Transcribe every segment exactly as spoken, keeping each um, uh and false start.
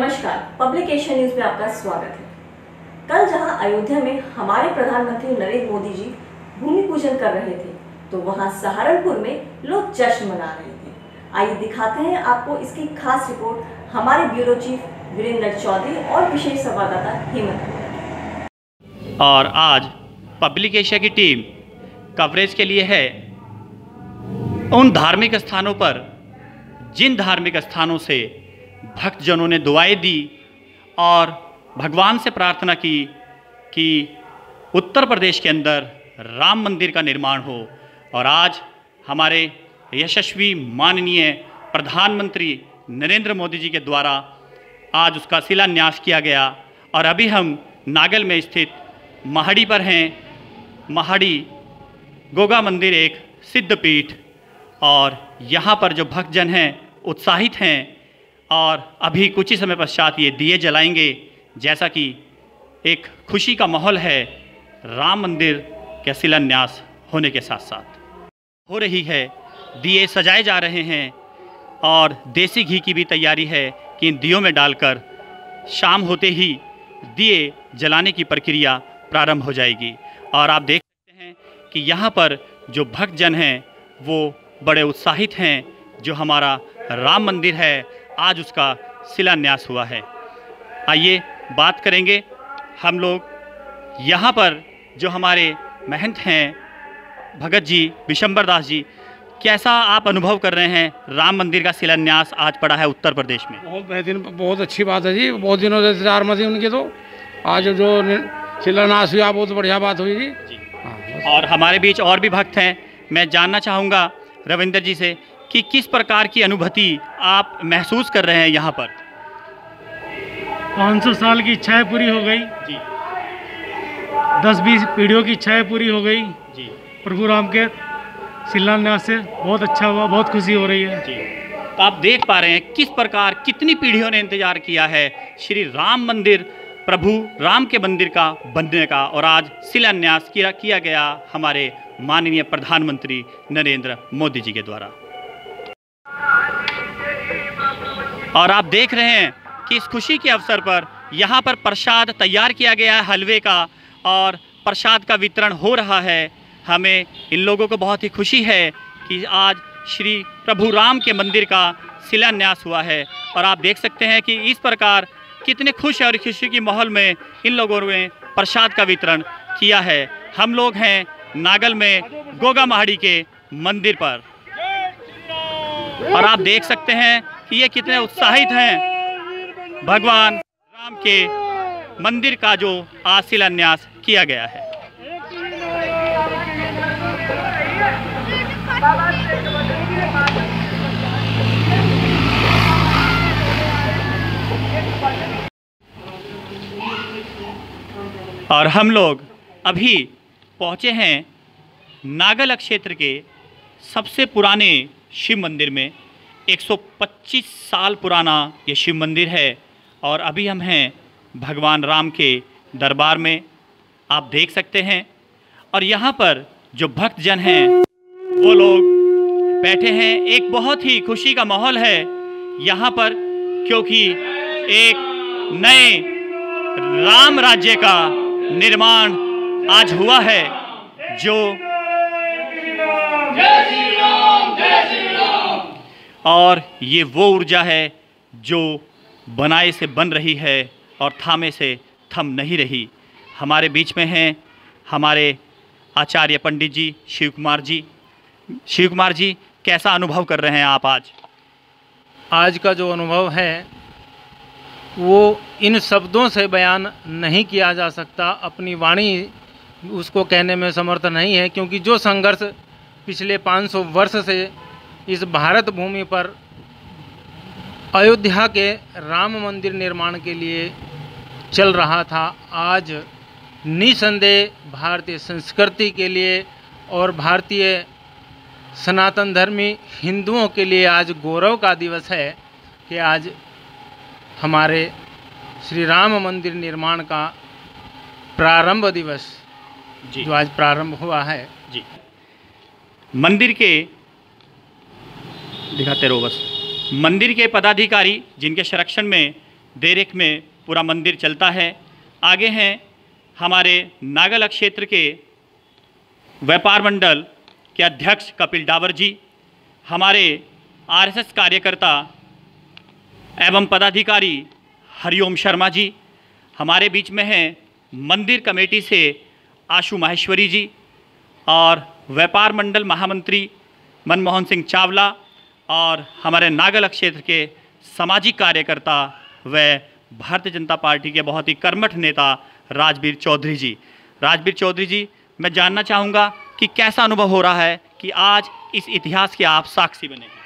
नमस्कार, public Asia news में आपका स्वागत है। कल जहां अयोध्या में हमारे प्रधानमंत्री नरेंद्र मोदी जी भूमि पूजन कर रहे थे, तो वहां सहारनपुर में लोग जश्न मना रहे थे। आइए दिखाते हैं आपको इसकी खास रिपोर्ट हमारे ब्यूरो चीफ वीरेंद्र चौधरी और विशेष संवाददाता हेमंत अरोड़ा। और आज पब्लिक एशिया की टीम कवरेज के लिए है उन धार्मिक स्थानों पर जिन धार्मिक स्थानों से भक्तजनों ने दुआएं दी और भगवान से प्रार्थना की कि उत्तर प्रदेश के अंदर राम मंदिर का निर्माण हो। और आज हमारे यशस्वी माननीय प्रधानमंत्री नरेंद्र मोदी जी के द्वारा आज उसका शिलान्यास किया गया। और अभी हम नागल में स्थित महाड़ी पर हैं। महाड़ी गोगा मंदिर एक सिद्धपीठ, और यहाँ पर जो भक्तजन हैं उत्साहित हैं और अभी कुछ ही समय पश्चात ये दिए जलाएंगे, जैसा कि एक खुशी का माहौल है राम मंदिर के शिलान्यास होने के साथ साथ हो रही है। दिए सजाए जा रहे हैं और देसी घी की भी तैयारी है कि इन दियों में डालकर शाम होते ही दिए जलाने की प्रक्रिया प्रारंभ हो जाएगी। और आप देख सकते हैं कि यहाँ पर जो भक्तजन हैं वो बड़े उत्साहित हैं। जो हमारा राम मंदिर है आज उसका शिलान्यास हुआ है। आइए बात करेंगे हम लोग यहाँ पर जो हमारे महंत हैं भगत जी विशंबरदास जी, कैसा आप अनुभव कर रहे हैं? राम मंदिर का शिलान्यास आज पड़ा है उत्तर प्रदेश में। बहुत बेहतरीन, बहुत अच्छी बात है जी। बहुत दिनों से इंतजार में थे उनके, तो आज जो शिलान्यास हुआ बहुत बढ़िया बात हुई जी, जी। आ, और हमारे बीच और भी भक्त हैं। मैं जानना चाहूँगा रविंद्र जी से कि किस प्रकार की अनुभूति आप महसूस कर रहे हैं यहाँ पर? पाँच सौ साल की इच्छाएं पूरी हो गई जी, दस बीस पीढ़ियों की इच्छाएं पूरी हो गई जी। प्रभु राम के शिलान्यास से बहुत अच्छा हुआ, बहुत खुशी हो रही है जी। तो आप देख पा रहे हैं किस प्रकार कितनी पीढ़ियों ने इंतजार किया है श्री राम मंदिर, प्रभु राम के मंदिर का बनने का, और आज शिलान्यास किया, किया गया हमारे माननीय प्रधानमंत्री नरेंद्र मोदी जी के द्वारा। और आप देख रहे हैं कि इस खुशी के अवसर पर यहाँ पर प्रसाद तैयार किया गया है हलवे का, और प्रसाद का वितरण हो रहा है। हमें इन लोगों को बहुत ही खुशी है कि आज श्री प्रभु राम के मंदिर का शिलान्यास हुआ है। और आप देख सकते हैं कि इस प्रकार कितने खुश और खुशी के माहौल में इन लोगों ने प्रसाद का वितरण किया है। हम लोग हैं नागल में गोगा महाड़ी के मंदिर पर, और आप देख सकते हैं कि ये कितने उत्साहित हैं भगवान राम के मंदिर का जो आज शिलान्यास किया गया है। और हम लोग अभी पहुंचे हैं नागल क्षेत्र के सबसे पुराने शिव मंदिर में। एक सौ पच्चीस साल पुराना ये शिव मंदिर है, और अभी हम हैं भगवान राम के दरबार में। आप देख सकते हैं, और यहाँ पर जो भक्तजन हैं वो लोग बैठे हैं। एक बहुत ही खुशी का माहौल है यहाँ पर, क्योंकि एक नए राम राज्य का निर्माण आज हुआ है। जो और ये वो ऊर्जा है जो बनाए से बन रही है और थामे से थम नहीं रही। हमारे बीच में हैं हमारे आचार्य पंडित जी शिवकुमार जी। शिवकुमार जी, कैसा अनुभव कर रहे हैं आप आज? आज का जो अनुभव है वो इन शब्दों से बयान नहीं किया जा सकता, अपनी वाणी उसको कहने में समर्थ नहीं है, क्योंकि जो संघर्ष पिछले पाँच सौ वर्ष से इस भारत भूमि पर अयोध्या के राम मंदिर निर्माण के लिए चल रहा था, आज निसंदेह भारतीय संस्कृति के लिए और भारतीय सनातन धर्मी हिंदुओं के लिए आज गौरव का दिवस है कि आज हमारे श्री राम मंदिर निर्माण का प्रारंभ दिवस जी, जो आज प्रारंभ हुआ है जी। मंदिर के दिखाते रहो बस। मंदिर के पदाधिकारी जिनके संरक्षण में देरेक में पूरा मंदिर चलता है। आगे हैं हमारे नागल क्षेत्र के व्यापार मंडल के अध्यक्ष कपिल डावर जी, हमारे आरएसएस कार्यकर्ता एवं पदाधिकारी हरिओम शर्मा जी, हमारे बीच में हैं मंदिर कमेटी से आशु माहेश्वरी जी और व्यापार मंडल महामंत्री मनमोहन सिंह चावला और हमारे नागल क्षेत्र के सामाजिक कार्यकर्ता व भारतीय जनता पार्टी के बहुत ही कर्मठ नेता राजवीर चौधरी जी। राजवीर चौधरी जी, मैं जानना चाहूँगा कि कैसा अनुभव हो रहा है कि आज इस इतिहास के आप साक्षी बने हैं।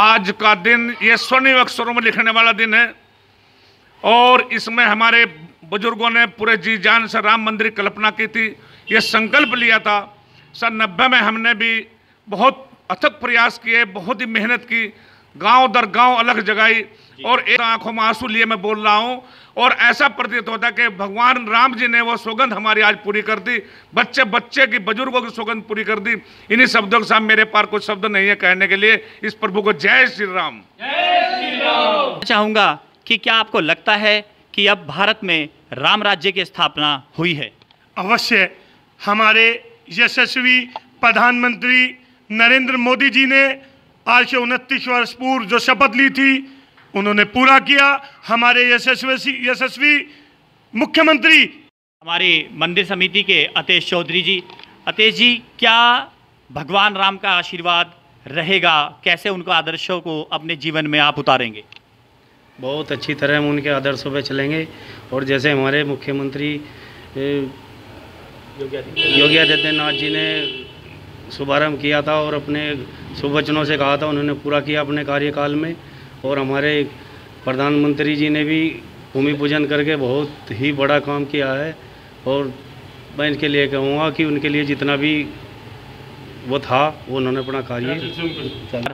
आज का दिन ये स्वर्णिम अक्षरों में लिखने वाला दिन है और इसमें हमारे बुजुर्गों ने पूरे जी जान से राम मंदिर की कल्पना की थी, ये संकल्प लिया था। सन नब्बे में हमने भी बहुत अथक प्रयास किए, बहुत ही मेहनत की, गांव दर गांव अलग जगाई और एक आंखों में आंसू लिए मैं बोल रहा हूं और ऐसा प्रतीत होता है कि भगवान राम जी ने वो सौगंध हमारी आज पूरी कर दी, बच्चे बच्चे की बुजुर्गों की सौगंध पूरी कर दी। इन्हीं शब्दों के साथ मेरे पास कुछ शब्द नहीं है कहने के लिए। इस प्रभु को जय श्री राम। चाहूँगा कि क्या आपको लगता है कि अब भारत में राम राज्य की स्थापना हुई है? अवश्य। हमारे यशस्वी प्रधानमंत्री नरेंद्र मोदी जी ने आज से उनतीस वर्ष पूर्व जो शपथ ली थी उन्होंने पूरा किया। हमारे यशस्वी यशस्वी मुख्यमंत्री हमारे मंदिर समिति के अतीश चौधरी जी। अतीश जी, क्या भगवान राम का आशीर्वाद रहेगा? कैसे उनका आदर्शों को अपने जीवन में आप उतारेंगे? बहुत अच्छी तरह हम उनके आदर्शों पर चलेंगे और जैसे हमारे मुख्यमंत्री योगी आदित्यनाथ जी ने शुभारंभ किया था और अपने सुवचनों से कहा था, उन्होंने पूरा किया अपने कार्यकाल में। और हमारे प्रधानमंत्री जी ने भी भूमि पूजन करके बहुत ही बड़ा काम किया है और मैं इनके लिए कहूँगा कि उनके लिए जितना भी वो था वो उन्होंने अपना कार्य।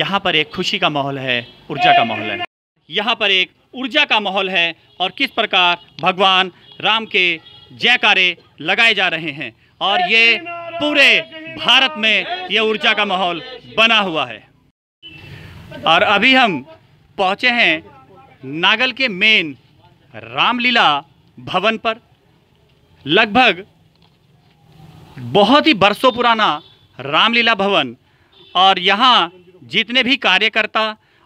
यहाँ पर एक खुशी का माहौल है, ऊर्जा का माहौल है, यहाँ पर एक ऊर्जा का माहौल है और किस प्रकार भगवान राम के जयकारे लगाए जा रहे हैं और ये पूरे भारत में ये ऊर्जा का माहौल बना हुआ है। और अभी हम पहुंचे हैं नागल के मेन रामलला भवन पर। लगभग बहुत ही बरसों पुराना रामलला भवन और यहाँ जितने भी कार्यकर्ता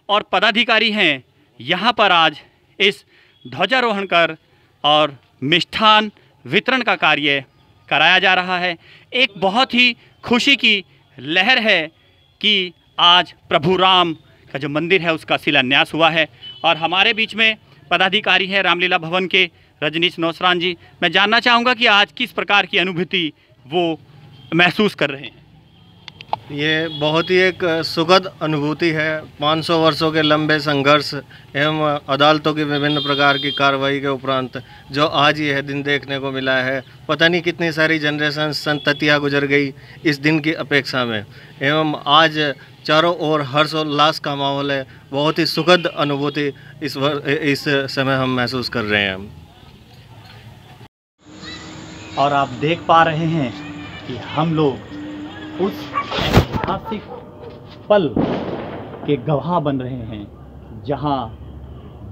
और पदाधिकारी हैं यहाँ पर आज इस ध्वजारोहण कर और मिष्ठान वितरण का कार्य कराया जा रहा है। एक बहुत ही खुशी की लहर है कि आज प्रभु राम का जो मंदिर है उसका शिलान्यास हुआ है और हमारे बीच में पदाधिकारी हैं रामलला भवन के रजनीश नौसरान जी। मैं जानना चाहूँगा कि आज किस प्रकार की अनुभूति वो महसूस कर रहे हैं। ये बहुत ही एक सुखद अनुभूति है। पाँच सौ वर्षों के लंबे संघर्ष एवं अदालतों की विभिन्न प्रकार की कार्रवाई के उपरांत जो आज यह दिन देखने को मिला है, पता नहीं कितनी सारी जनरेशन संततियाँ गुजर गई इस दिन की अपेक्षा में, एवं आज चारों ओर हर्षोल्लास का माहौल है। बहुत ही सुखद अनुभूति इस वर, इस समय हम महसूस कर रहे हैं। और आप देख पा रहे हैं कि हम लोग उस ऐतिहासिक पल के गवाह बन रहे हैं जहां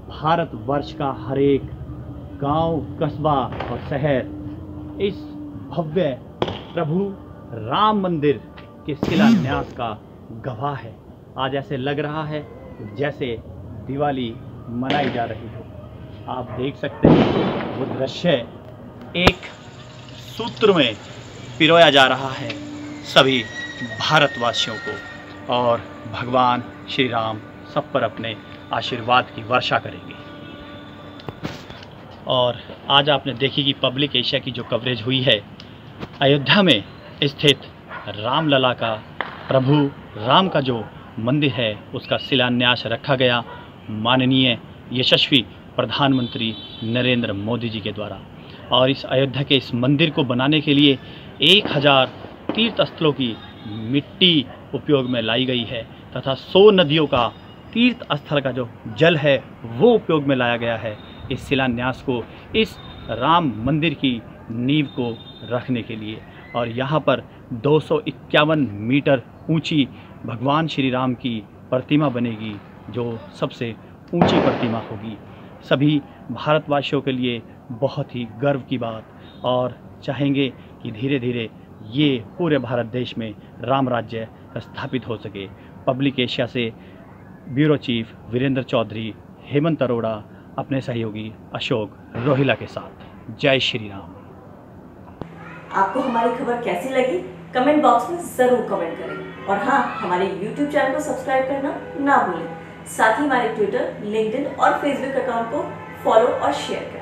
भारतवर्ष का हर एक गांव, कस्बा और शहर इस भव्य प्रभु राम मंदिर के शिलान्यास का गवाह है। आज ऐसे लग रहा है जैसे दिवाली मनाई जा रही हो। आप देख सकते हैं वो दृश्य एक सूत्र में पिरोया जा रहा है सभी भारतवासियों को और भगवान श्री राम सब पर अपने आशीर्वाद की वर्षा करेंगे। और आज आपने देखी कि पब्लिक एशिया की जो कवरेज हुई है अयोध्या में स्थित रामलला का, प्रभु राम का जो मंदिर है उसका शिलान्यास रखा गया माननीय यशस्वी प्रधानमंत्री नरेंद्र मोदी जी के द्वारा। और इस अयोध्या के इस मंदिर को बनाने के लिए एक हज़ार तीर्थ स्थलों की मिट्टी उपयोग में लाई गई है तथा सौ नदियों का तीर्थ स्थल का जो जल है वो उपयोग में लाया गया है इस शिलान्यास को, इस राम मंदिर की नींव को रखने के लिए। और यहाँ पर दो सौ इक्यावन मीटर ऊंची भगवान श्री राम की प्रतिमा बनेगी जो सबसे ऊंची प्रतिमा होगी। सभी भारतवासियों के लिए बहुत ही गर्व की बात, और चाहेंगे कि धीरे धीरे ये पूरे भारत देश में राम राज्य स्थापित हो सके। पब्लिक एशिया से ब्यूरो चीफ वीरेंद्र चौधरी, हेमंत अरोड़ा अपने सहयोगी अशोक रोहिला के साथ। जय श्री राम। आपको हमारी खबर कैसी लगी कमेंट बॉक्स में जरूर कमेंट करें, और हाँ, हमारे यूट्यूब चैनल को सब्सक्राइब करना ना भूलें। साथ ही हमारे ट्विटर, लिंक्डइन और फेसबुक अकाउंट को फॉलो और शेयर करें।